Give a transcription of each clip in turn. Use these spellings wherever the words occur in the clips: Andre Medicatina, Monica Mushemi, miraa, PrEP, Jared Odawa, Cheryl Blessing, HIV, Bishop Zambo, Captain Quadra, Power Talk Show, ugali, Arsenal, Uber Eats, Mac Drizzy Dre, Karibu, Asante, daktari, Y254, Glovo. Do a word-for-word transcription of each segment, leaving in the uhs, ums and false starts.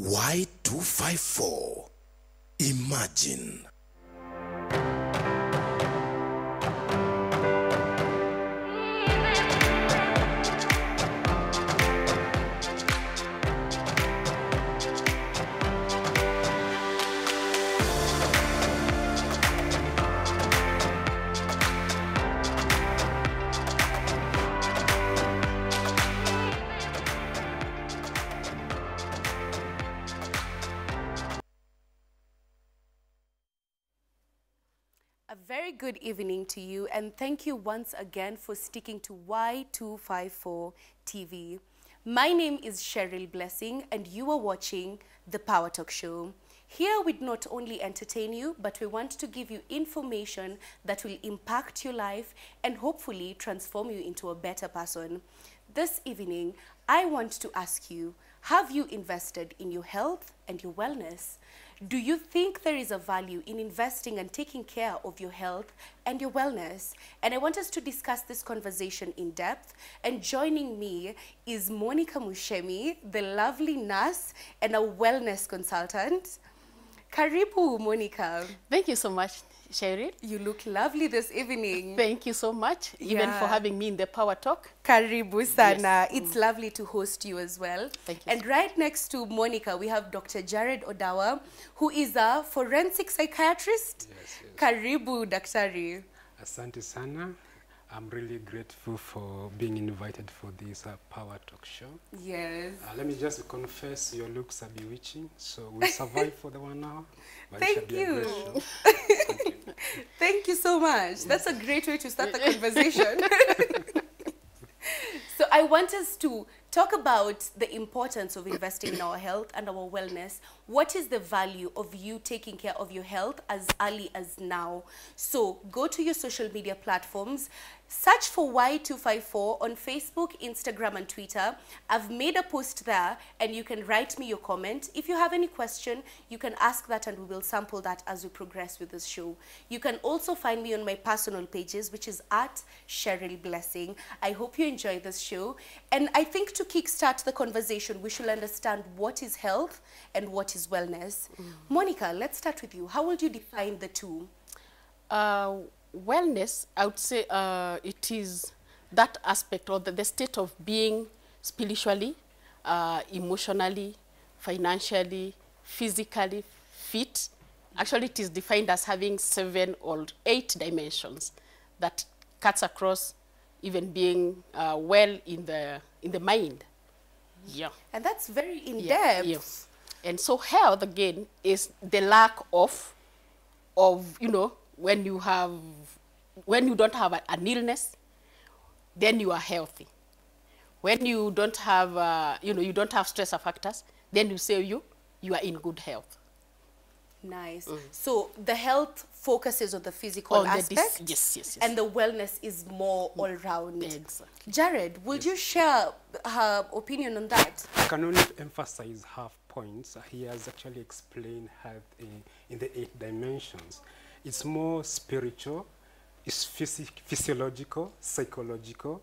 Y two five four. Imagine. Good evening to you, and thank you once again for sticking to Y two five four T V. My name is Cheryl Blessing, and you are watching the Power Talk Show. Here we not only entertain you, but we want to give you information that will impact your life and hopefully transform you into a better person. This evening, I want to ask you, have you invested in your health and your wellness? Do you think there is a value in investing and taking care of your health and your wellness? And I want us to discuss this conversation in depth. And joining me is Monica Mushemi, the lovely nurse and a wellness consultant. Karibu, Monica. Thank you so much, Cheryl. You look lovely this evening. Thank you so much, even yeah. for having me in the Power Talk. Karibu sana. Yes. It's mm. lovely to host you as well. Thank you. And right next to Monica, we have Doctor Jared Odawa, who is a forensic psychiatrist. Yes, yes. Karibu, daktari. Asante sana. I'm really grateful for being invited for this uh, Power Talk Show. Yes. Uh, let me just confess, your looks are bewitching, so we'll survive for the one hour. Thank you. Thank you. Thank you so much. That's a great way to start the conversation. So I want us to talk about the importance of investing in our health and our wellness. What is the value of you taking care of your health as early as now? So go to your social media platforms, search for Y two five four on Facebook, Instagram, and Twitter. I've made a post there, and you can write me your comment. If you have any question, you can ask that, and we will sample that as we progress with this show. You can also find me on my personal pages, which is at Cheryl Blessing. I hope you enjoy this show. And I think to kickstart the conversation, we should understand what is health and what is wellness. Mm. Monica, let's start with you. How would you define the two? Uh, Wellness, I would say uh, it is that aspect or the, the state of being spiritually, uh, emotionally, financially, physically fit. Actually, it is defined as having seven or eight dimensions that cuts across even being uh, well in the, in the mind. Yeah. And that's very in-depth. Yeah, yeah. And so health, again, is the lack of, of you know, when you have, when you don't have a, an illness, then you are healthy. When you don't have, uh, you know, you don't have stress factors, then you say you, you are in good health. Nice. Mm. So the health focuses on the physical on aspect. The yes, yes, yes. And the wellness is more all round. Exactly. Jared, would yes. you share her opinion on that? I can only emphasize half points. He has actually explained health in, in the eight dimensions. It's more spiritual, it's physi physiological, psychological,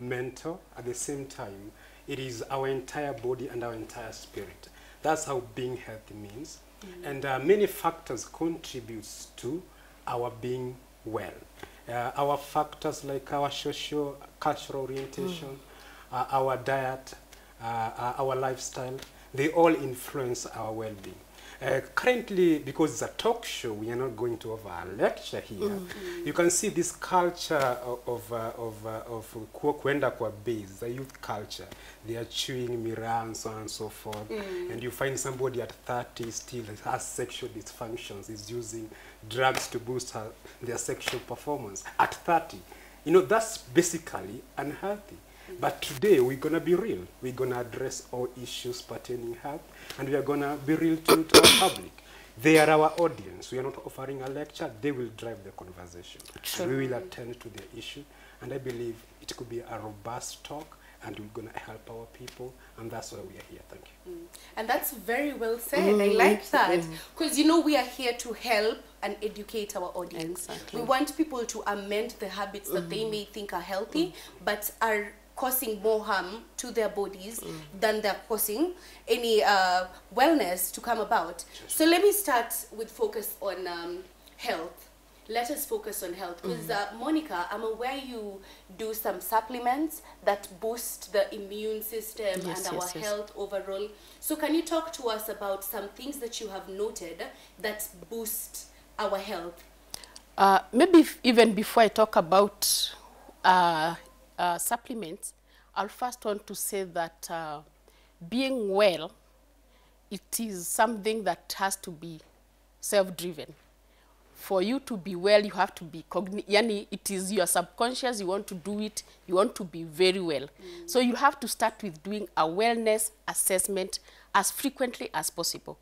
mental. At the same time, it is our entire body and our entire spirit. That's how being healthy means. Mm-hmm. And uh, many factors contribute to our being well. Uh, our factors like our social, cultural orientation, mm-hmm. uh, our diet, uh, uh, our lifestyle, they all influence our well-being. Uh, currently, because it's a talk show, we are not going to have a lecture here. Mm-hmm. You can see this culture of, of, of, of, of kwenda kwa base, the youth culture. They are chewing miraa and so on and so forth. Mm. And you find somebody at thirty still has sexual dysfunctions, is using drugs to boost her, their sexual performance at thirty. You know, that's basically unhealthy. But today, we're going to be real. We're going to address all issues pertaining to health, and we are going to be real to, to our public. They are our audience. We are not offering a lecture. They will drive the conversation. Sure. We will attend to their issue, and I believe it could be a robust talk, and we're going to help our people, and that's why we are here. Thank you. Mm. And that's very well said. Mm. I like that. Because, mm. you know, we are here to help and educate our audience. Exactly. We want people to amend the habits mm. that they may think are healthy, mm. but are causing more harm to their bodies mm. than they're causing any uh, wellness to come about. So let me start with focus on um, health. Let us focus on health. Because uh, Monica, I'm aware you do some supplements that boost the immune system yes, and our yes, yes. health overall. So can you talk to us about some things that you have noted that boost our health? Uh, maybe if, even before I talk about uh, uh, supplements, I'll first want to say that uh, being well, it is something that has to be self-driven. For you to be well, you have to be cognizant. Yani, it is your subconscious, you want to do it, you want to be very well. Mm. So you have to start with doing a wellness assessment as frequently as possible.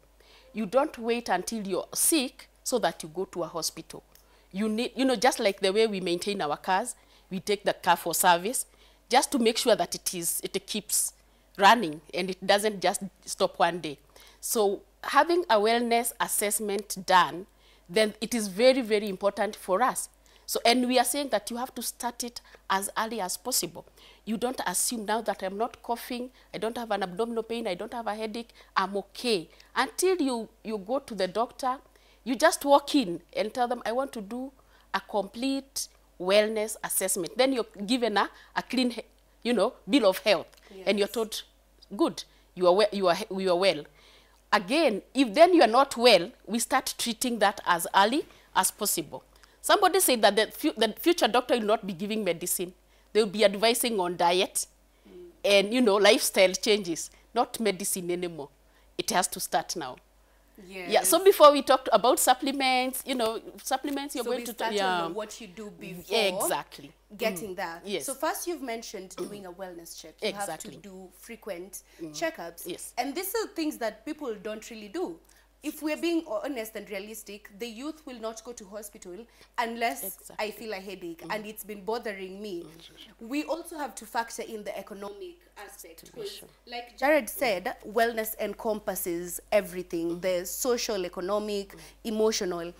You don't wait until you're sick so that you go to a hospital. You need, you know, just like the way we maintain our cars, we take the car for service, just to make sure that it is, it keeps running and it doesn't just stop one day. So having a wellness assessment done, then it is very, very important for us. So, and we are saying that you have to start it as early as possible. You don't assume now that I'm not coughing, I don't have an abdominal pain, I don't have a headache, I'm okay. Until you, you go to the doctor, you just walk in and tell them, I want to do a complete wellness assessment. Then you're given a, a clean, you know, bill of health. Yes. And you're told, good, you are, you are, you are well. Again, if then you are not well, we start treating that as early as possible. Somebody said that the, fu the future doctor will not be giving medicine. They will be advising on diet mm. and, you know, lifestyle changes, not medicine anymore. It has to start now. Yes. Yeah. So before we talk about supplements, you know, supplements you're so going to talk yeah. about what you do before. Exactly. Getting mm. that. Yes. So first you've mentioned doing a wellness check. You exactly. have to do frequent mm. checkups. Yes. And these are things that people don't really do. If we're being honest and realistic, the youth will not go to hospital unless exactly. I feel a headache mm. and it's been bothering me. Mm. We also have to factor in the economic aspect. Like Jared said, mm. wellness encompasses everything, mm. the social, economic, mm. emotional.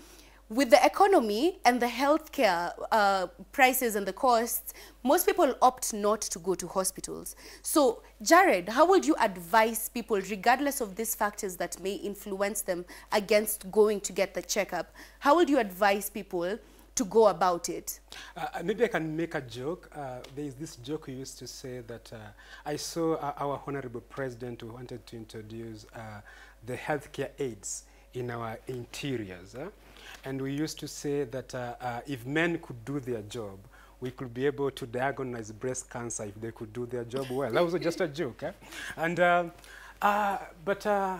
With the economy and the healthcare uh, prices and the costs, most people opt not to go to hospitals. So, Jared, how would you advise people, regardless of these factors that may influence them against going to get the checkup, how would you advise people to go about it? Uh, maybe I can make a joke. Uh, there is this joke we used to say that uh, I saw uh, our honorable president who wanted to introduce uh, the healthcare aids in our interiors. Huh? And we used to say that uh, uh, if men could do their job, we could be able to diagnose breast cancer if they could do their job well. That was just a joke. Eh? And, uh, uh, but uh,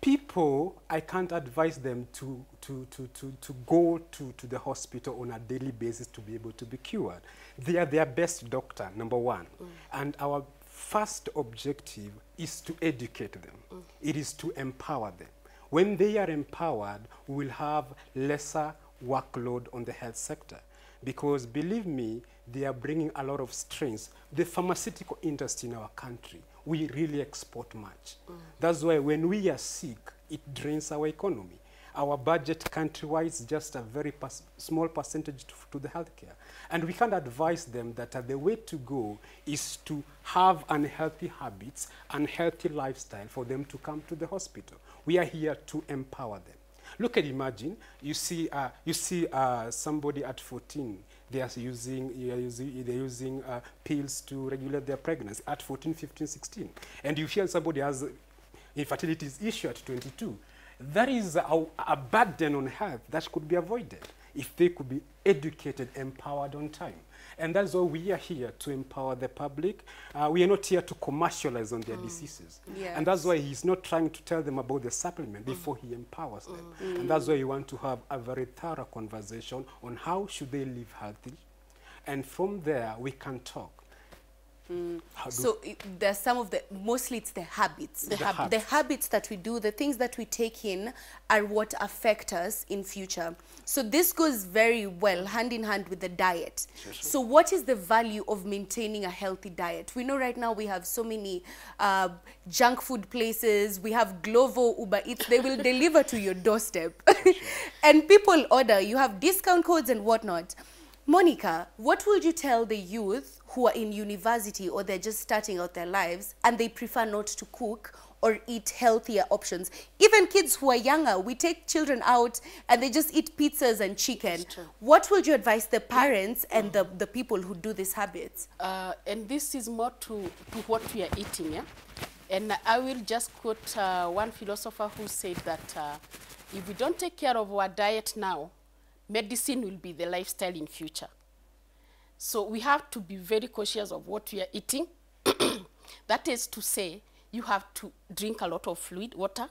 people, I can't advise them to, to, to, to, to go to, to the hospital on a daily basis to be able to be cured. They are their best doctor, number one. Mm. And our first objective is to educate them. Mm. It is to empower them. When they are empowered, we will have lesser workload on the health sector. Because believe me, they are bringing a lot of strengths. The pharmaceutical industry in our country, we really export much. Mm. That's why when we are sick, it drains our economy. Our budget country-wide is just a very small percentage to, to the healthcare. And we can't advise them that uh, the way to go is to have unhealthy habits, unhealthy lifestyle for them to come to the hospital. We are here to empower them. Look at, imagine, you see, uh, you see uh, somebody at fourteen, they are using, they're using, they're using uh, pills to regulate their pregnancy at fourteen, fifteen, sixteen. And you hear somebody has infertility issue at twenty-two. That is a, a burden on health that could be avoided if they could be educated, empowered on time. And that's why we are here, to empower the public. Uh, we are not here to commercialize on their mm. diseases. Yes. And that's why he's not trying to tell them about the supplement mm. before he empowers mm. them. Mm. And that's why you want to have a very thorough conversation on how should they live healthy. And from there, we can talk. Mm. So it, there's some of the, mostly it's the habits. The, the, hab habits. the habits that we do, the things that we take in are what affect us in future. So this goes very well hand in hand with the diet. Sure, sure. So what is the value of maintaining a healthy diet? We know right now we have so many uh, junk food places. We have Glovo, Uber Eats. They will deliver to your doorstep. Sure, sure. And people order. You have discount codes and whatnot. Monica, what would you tell the youth who are in university or they're just starting out their lives and they prefer not to cook or eat healthier options? Even kids who are younger, we take children out and they just eat pizzas and chicken. What would you advise the parents and the, the people who do these habits? Uh, and this is more to, to what we are eating, yeah? And I will just quote uh, one philosopher who said that uh, if we don't take care of our diet now, medicine will be the lifestyle in future. So we have to be very cautious of what we are eating. That is to say, you have to drink a lot of fluid, water.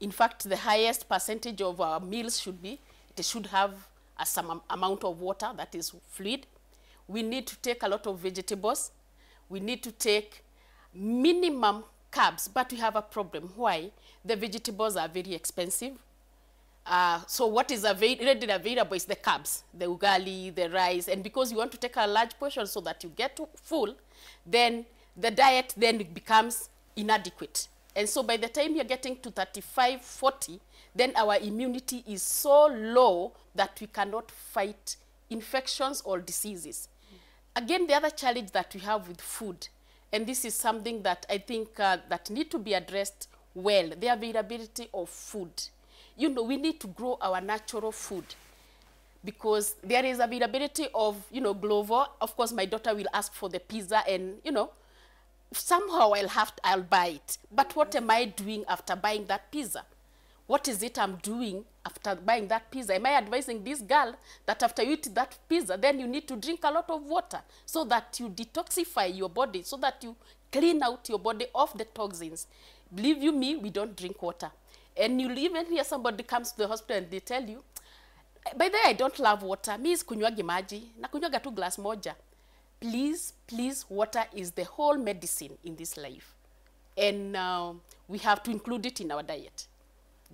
In fact, the highest percentage of our meals should be, they should have a some amount of water, that is fluid. We need to take a lot of vegetables. We need to take minimum carbs, but we have a problem. Why? The vegetables are very expensive. Uh, so what is readily available is the carbs, the ugali, the rice, and because you want to take a large portion so that you get full, then the diet then becomes inadequate. And so by the time you're getting to thirty-five, forty, then our immunity is so low that we cannot fight infections or diseases. Mm. Again, the other challenge that we have with food, and this is something that I think uh, that need to be addressed well, the availability of food. You know, we need to grow our natural food because there is availability of, you know, Glovo. Of course, my daughter will ask for the pizza and, you know, somehow I'll have to, I'll buy it. But what am I doing after buying that pizza? What is it I'm doing after buying that pizza? Am I advising this girl that after you eat that pizza, then you need to drink a lot of water so that you detoxify your body, so that you clean out your body of the toxins? Believe you me, we don't drink water. And you even hear somebody comes to the hospital and they tell you, by the way, I don't love water. Me is kunywagi maji, na kunywaga tu glass moja. Please, please, water is the whole medicine in this life. And uh, we have to include it in our diet.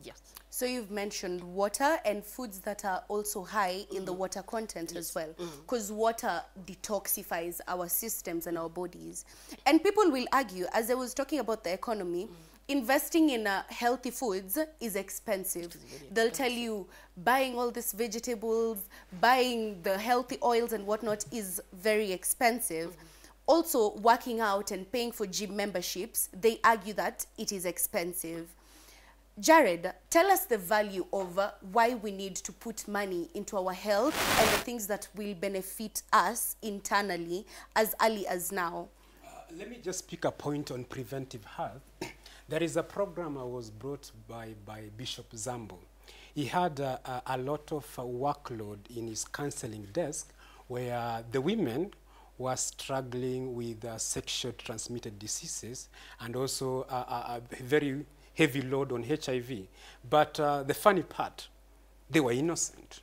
Yes. So you've mentioned water and foods that are also high in mm-hmm. the water content yes. as well. Because mm-hmm. water detoxifies our systems and our bodies. And people will argue, as I was talking about the economy, mm-hmm. investing in uh, healthy foods is expensive. expensive. They'll tell you buying all these vegetables, buying the healthy oils and whatnot is very expensive. Mm-hmm. Also, working out and paying for gym memberships, they argue that it is expensive. Jared, tell us the value of uh, why we need to put money into our health and the things that will benefit us internally as early as now. Uh, let me just pick a point on preventive health. There is a program I was brought by, by Bishop Zambo. He had uh, a, a lot of uh, workload in his counseling desk where uh, the women were struggling with uh, sexually transmitted diseases and also uh, a, a very heavy load on H I V. But uh, the funny part, they were innocent.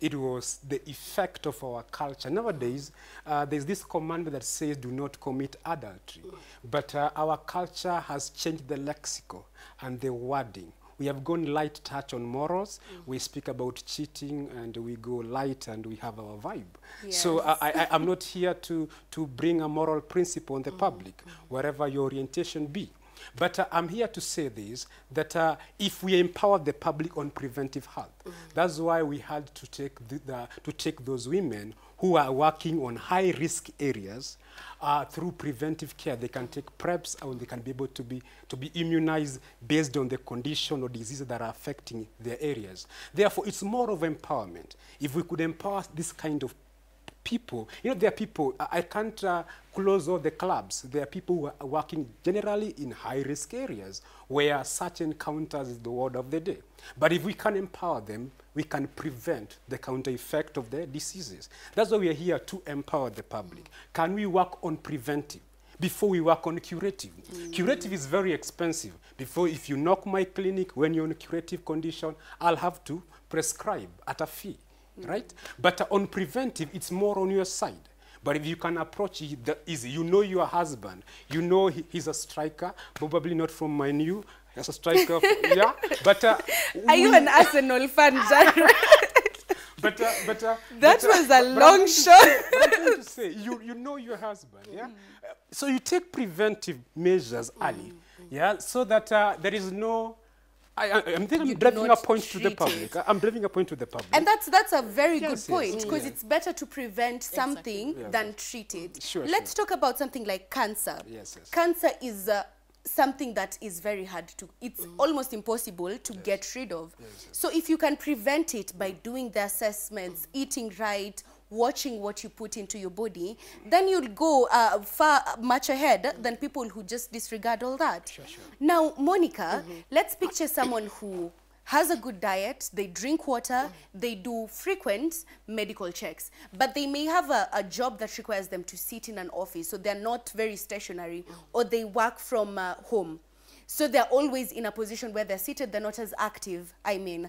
It was the effect of our culture. Nowadays, uh, there's this commandment that says, do not commit adultery. But uh, our culture has changed the lexical and the wording. We have gone light touch on morals. Mm-hmm. We speak about cheating and we go light and we have our vibe. Yes. So I, I, I'm not here to, to bring a moral principle on the mm-hmm. public, wherever your orientation be. But uh, I'm here to say this, that uh, if we empower the public on preventive health, mm-hmm. that's why we had to take, the, the, to take those women who are working on high-risk areas uh, through preventive care. They can take PrEPs and they can be able to be, to be immunized based on the condition or diseases that are affecting their areas. Therefore, it's more of empowerment. If we could empower this kind of people, you know, there are people, I, I can't uh, close all the clubs. There are people who are working generally in high-risk areas where such encounters is the word of the day. But if we can empower them, we can prevent the counter effect of their diseases. That's why we are here to empower the public. Can we work on preventive before we work on curative? Mm. Curative is very expensive. Before, if you knock my clinic when you're in a curative condition, I'll have to prescribe at a fee. Right? But uh, on preventive, it's more on your side. But if you can approach it that easy, you know your husband, you know he, he's a striker, probably not from my new, as a striker, yeah. But uh, are you an Arsenal fan, Jared? But, uh, but, uh, that but, uh, was a long shot. Say, to say, you, you know your husband, yeah? Mm. Uh, so you take preventive measures early, mm. yeah? So that uh, there is no I, I, I'm think I'm driving a point to the public. It. I'm driving a point to the public. And that's that's a very yes, good yes. point, because yeah. it's better to prevent something exactly. yeah. than treat it. Sure, Let's sure. talk about something like cancer. Yes, yes. Cancer is uh, something that is very hard to, it's mm. almost impossible to yes. get rid of. Yes, yes. So if you can prevent it by doing the assessments, mm. eating right, watching what you put into your body, then you'll go uh, far much ahead than people who just disregard all that. Sure, sure. Now, Monica, mm-hmm. let's picture someone who has a good diet, they drink water, mm. they do frequent medical checks, but they may have a, a job that requires them to sit in an office, so they're not very stationary, mm. or they work from uh, home. So they're always in a position where they're seated, they're not as active, I mean.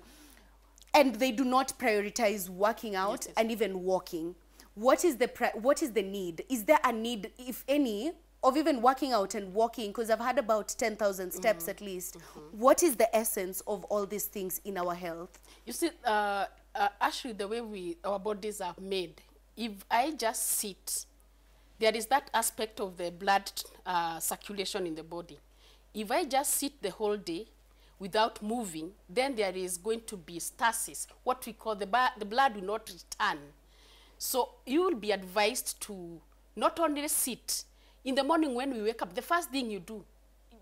And they do not prioritize working out yes, yes. and even walking. What is the pri what is the need? Is there a need, if any, of even working out and walking? Because I've had about ten thousand steps mm-hmm. at least. Mm-hmm. What is the essence of all these things in our health? You see, uh, uh, actually, the way we our bodies are made, if I just sit, there is that aspect of the blood uh, circulation in the body. If I just sit the whole day, without moving, then there is going to be stasis. What we call the, the blood will not return. So you will be advised to not only sit. In the morning when we wake up, the first thing you do,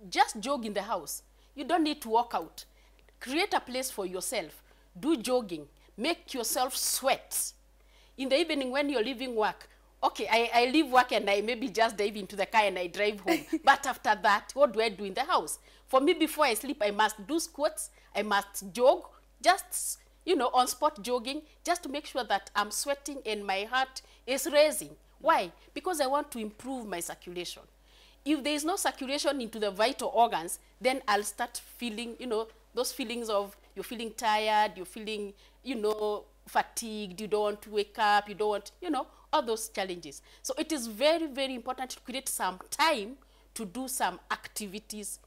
just jog in the house. You don't need to walk out. Create a place for yourself. Do jogging. Make yourself sweat. In the evening when you're leaving work, okay, I, I leave work and I maybe just dive into the car and I drive home. But after that, what do I do in the house? For me, before I sleep, I must do squats. I must jog, just, you know, on-spot jogging, just to make sure that I'm sweating and my heart is racing. Why? Because I want to improve my circulation. If there is no circulation into the vital organs, then I'll start feeling, you know, those feelings of you're feeling tired, you're feeling, you know, fatigued, you don't want to wake up, you don't want, you know, all those challenges. So it is very, very important to create some time to do some activities,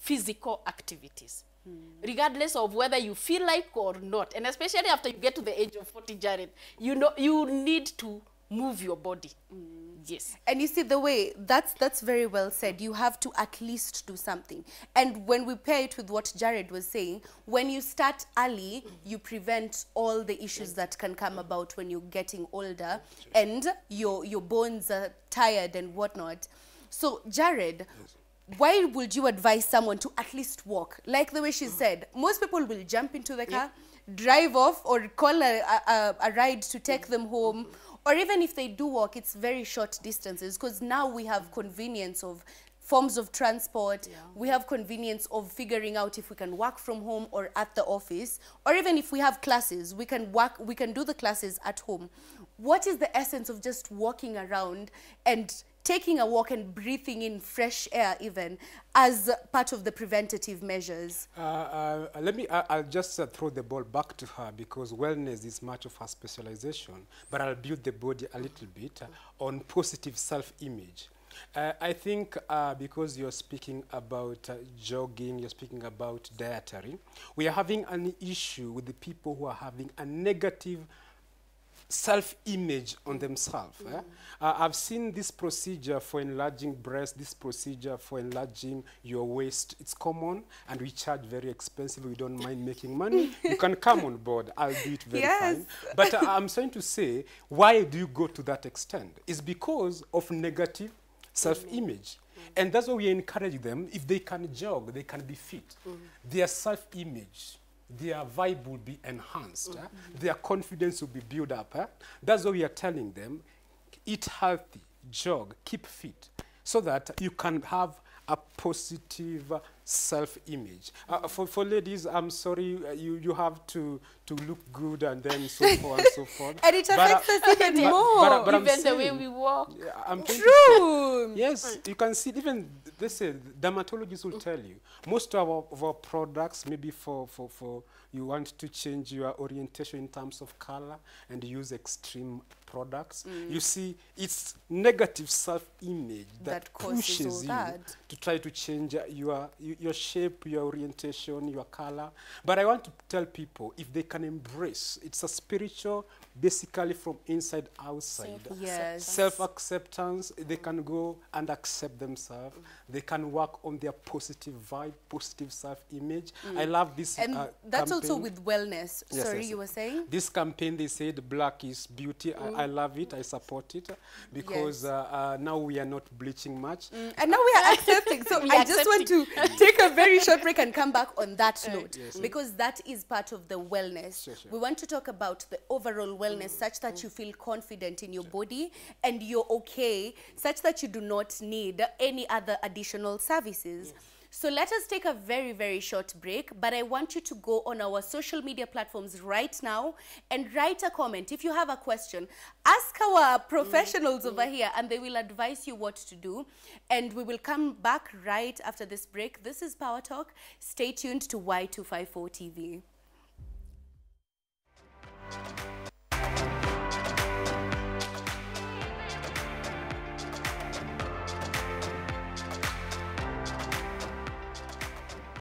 physical activities, mm. regardless of whether you feel like or not. And especially after you get to the age of forty, Jared, you know, you need to move your body. Mm. Yes. And you see the way, that's, that's very well said. You have to at least do something. And when we pair it with what Jared was saying, when you start early, mm-hmm. you prevent all the issues yes. that can come mm-hmm. about when you're getting older yes. and your, your bones are tired and whatnot. So Jared, yes. why would you advise someone to at least walk? Like the way she mm-hmm. said, most people will jump into the car, yep. drive off or call a, a, a ride to take mm-hmm. them home. Mm-hmm. Or even if they do walk, it's very short distances, because now we have convenience of forms of transport. Yeah. We have convenience of figuring out if we can work from home or at the office. Or even if we have classes, we can work, we can do the classes at home. What is the essence of just walking around and taking a walk and breathing in fresh air even as part of the preventative measures? Uh, uh, let me, I, I'll just uh, throw the ball back to her, because wellness is much of her specialization, but I'll build the body a little bit uh, on positive self-image. Uh, I think uh, because you're speaking about uh, jogging, you're speaking about dietary, we are having an issue with the people who are having a negative self-image on themselves. Mm. Eh? Uh, I've seen this procedure for enlarging breasts, this procedure for enlarging your waist. It's common, and we charge very expensive. We don't mind making money. You can come on board. I'll do it very yes. fine. But uh, I'm trying to say, why do you go to that extent? It's because of negative self-image. Mm. And that's why we encourage them, if they can jog, they can be fit. Mm. Their self-image, their vibe will be enhanced. Mm-hmm. eh? Their confidence will be built up. Eh? That's what we are telling them. Eat healthy, jog, keep fit, so that you can have a positive self-image. Uh, for, for ladies, I'm sorry, uh, you, you have to, to look good and then so forth and so forth. And it affects us even more, but, but, but even saying, the way we walk. I'm True. Say, yes, you can see, even, they say, dermatologists will tell you, most of our, of our products, maybe for, for, for, you want to change your orientation in terms of color and use extreme products. Mm. You see, it's negative self-image that, that pushes you that. to try to change your, your your shape, your orientation, your color. But I want to tell people, if they can embrace, it's a spiritual, basically from inside, outside. Yes. Self-acceptance, they can go and accept themselves. Mm. They can work on their positive vibe, positive self-image. Mm. I love this And uh, that's campaign. Also with wellness. Yes, Sorry, yes, you were saying? This campaign, they said, black is beauty. Mm. I, I love it. I support it. Because yes. uh, uh, now we are not bleaching much. Mm. And now we are accepting. So I just want to take a very short break and come back on that uh, note. Yes, because yes. that is part of the wellness. Sure, sure. We want to talk about the overall wellness, mm. such that mm. you feel confident in your sure. body and you're okay, such that you do not need any other additional services. Yes. So let us take a very, very short break, but I want you to go on our social media platforms right now and write a comment. If you have a question, ask our professionals mm. over mm. here, and they will advise you what to do. And we will come back right after this break. This is Power Talk. Stay tuned to Y two five four T V.